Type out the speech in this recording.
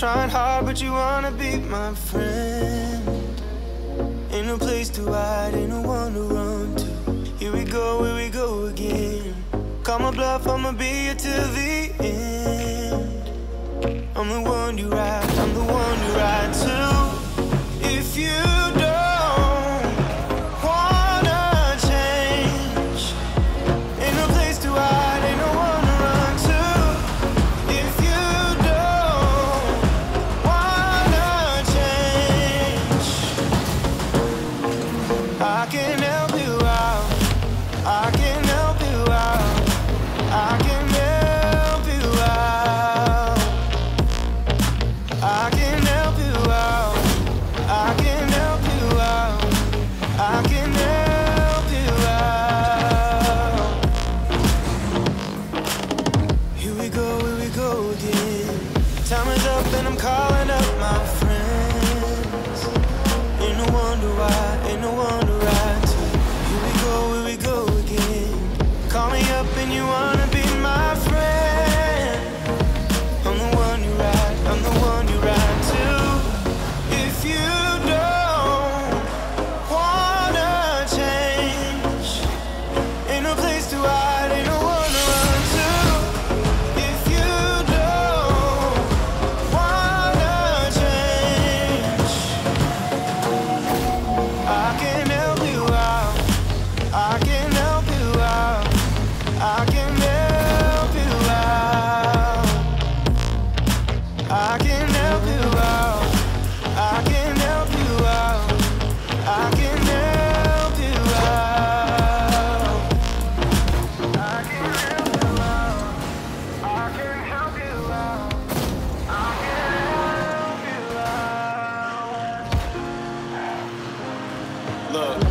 trying hard, but you wanna be my friend. Ain't no place to hide, ain't no one to run to. Here we go again. Call my bluff, I'ma be here till the end. I'm the one you ride, I'm the one you ride to. If you don't wanna change, ain't no place to hide, ain't no one to run to. If you don't wanna change, I can help you out, I can help you out. I can help you out. I can help you out. I can help you out. I can help you out. Here we go again. Time is up and I'm calling up my friends. Ain't no wonder why, ain't no wonder why. Here we go again. Call me up and you want. Look.